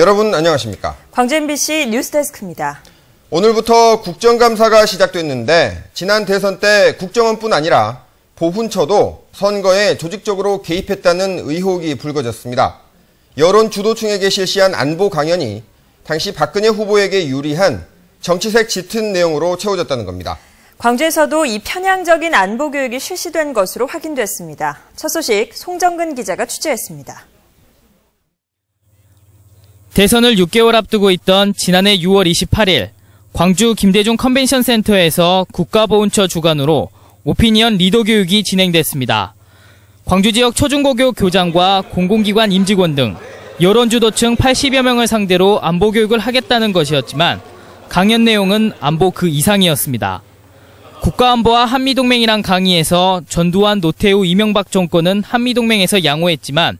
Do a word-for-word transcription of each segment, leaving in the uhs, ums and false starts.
여러분 안녕하십니까? 광주 엠비씨 뉴스데스크입니다. 오늘부터 국정감사가 시작됐는데 지난 대선 때 국정원뿐 아니라 보훈처도 선거에 조직적으로 개입했다는 의혹이 불거졌습니다. 여론 주도층에게 실시한 안보 강연이 당시 박근혜 후보에게 유리한 정치색 짙은 내용으로 채워졌다는 겁니다. 광주에서도 이 편향적인 안보 교육이 실시된 것으로 확인됐습니다. 첫 소식 송정근 기자가 취재했습니다. 대선을 육 개월 앞두고 있던 지난해 유월 이십팔일 광주 김대중 컨벤션 센터에서 국가보훈처 주관으로 오피니언 리더 교육이 진행됐습니다. 광주 지역 초중고교 교장과 공공기관 임직원 등 여론주도층 팔십여 명을 상대로 안보 교육을 하겠다는 것이었지만 강연 내용은 안보 그 이상이었습니다. 국가안보와 한미동맹이란 강의에서 전두환, 노태우, 이명박 정권은 한미동맹에서 양호했지만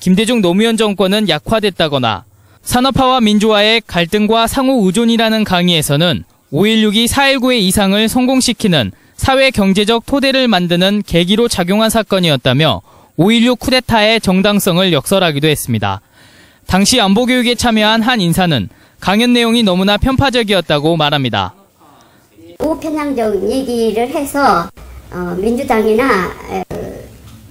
김대중, 노무현 정권은 약화됐다거나 산업화와 민주화의 갈등과 상호 의존이라는 강의에서는 오일육이 사일구의 이상을 성공시키는 사회경제적 토대를 만드는 계기로 작용한 사건이었다며 오일육 쿠데타의 정당성을 역설하기도 했습니다. 당시 안보교육에 참여한 한 인사는 강연 내용이 너무나 편파적이었다고 말합니다. 우편향적인 얘기를 해서 민주당이나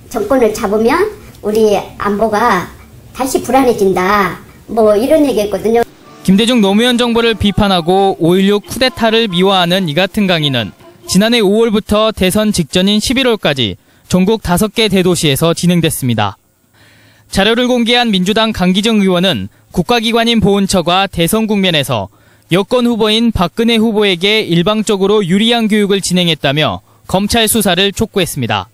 정권을 잡으면 우리 안보가 다시 불안해진다. 뭐 이런 얘기했거든요. 김대중 노무현 정부를 비판하고 오일육 쿠데타를 미화하는 이 같은 강의는 지난해 오월부터 대선 직전인 십일월까지 전국 다섯 개 대도시에서 진행됐습니다. 자료를 공개한 민주당 강기정 의원은 국가기관인 보훈처가 대선 국면에서 여권 후보인 박근혜 후보에게 일방적으로 유리한 교육을 진행했다며 검찰 수사를 촉구했습니다.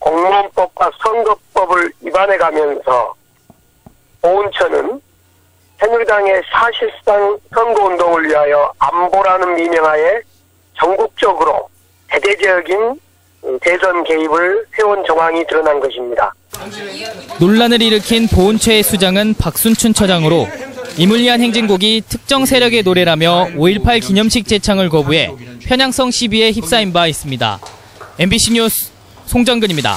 공무원법과 선거법을 위반해가면서 보훈처는 새누리당의 사실상 선거운동을 위하여 안보라는 미명하에 전국적으로 대대적인 대선 개입을 해온 정황이 드러난 것입니다. 논란을 일으킨 보훈처의 수장은 박승춘 처장으로 이물리한 행진곡이 특정 세력의 노래라며 오일팔 기념식 제창을 거부해 편향성 시비에 휩싸인 바 있습니다. 엠비씨 뉴스 송정근입니다.